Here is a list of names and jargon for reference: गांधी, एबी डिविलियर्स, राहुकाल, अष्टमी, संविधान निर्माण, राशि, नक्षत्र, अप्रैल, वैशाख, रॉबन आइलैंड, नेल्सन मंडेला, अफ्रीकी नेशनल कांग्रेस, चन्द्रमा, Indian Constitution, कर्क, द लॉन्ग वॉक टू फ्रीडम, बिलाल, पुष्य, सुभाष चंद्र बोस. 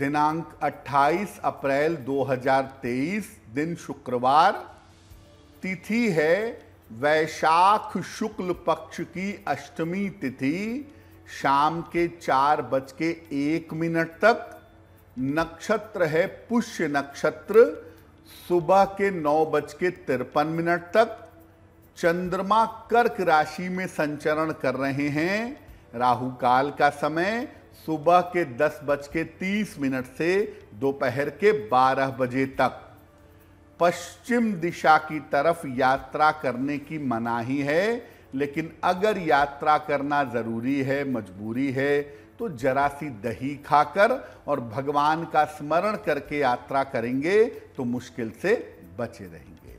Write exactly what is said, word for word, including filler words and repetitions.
दिनांक अट्ठाईस अप्रैल दो हज़ार तेईस, दिन शुक्रवार, तिथि है वैशाख शुक्ल पक्ष की अष्टमी तिथि, शाम के चार बज के एक मिनट तक। नक्षत्र है पुष्य नक्षत्र, सुबह के नौ बज के तिरपन मिनट तक। चंद्रमा कर्क राशि में संचरण कर रहे हैं। राहुकाल का समय सुबह के दस बज के तीस मिनट से दोपहर के बारह बजे तक। पश्चिम दिशा की तरफ यात्रा करने की मनाही है, लेकिन अगर यात्रा करना ज़रूरी है, मजबूरी है, तो जरा सी दही खाकर और भगवान का स्मरण करके यात्रा करेंगे तो मुश्किल से बचे रहेंगे।